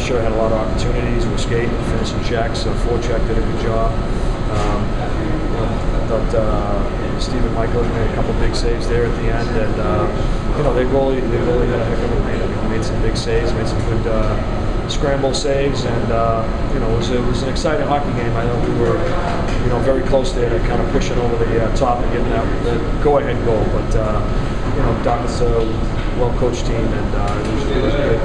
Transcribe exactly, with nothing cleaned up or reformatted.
last year I had a lot of opportunities with skating, finishing checks, so forecheck did a good job. Um, I thought uh, Stephen Michael made a couple big saves there at the end, and uh, you know, their goalie, their goalie had a heck of a night. I mean, he made some big saves, made some good uh, scramble saves, and uh, you know, it was, it was an exciting hockey game. I know we were, you know, very close there to kind of pushing over the uh, top and getting that the go-ahead goal, but uh, you know, Dock's a well-coached team, and uh, it was, it was a good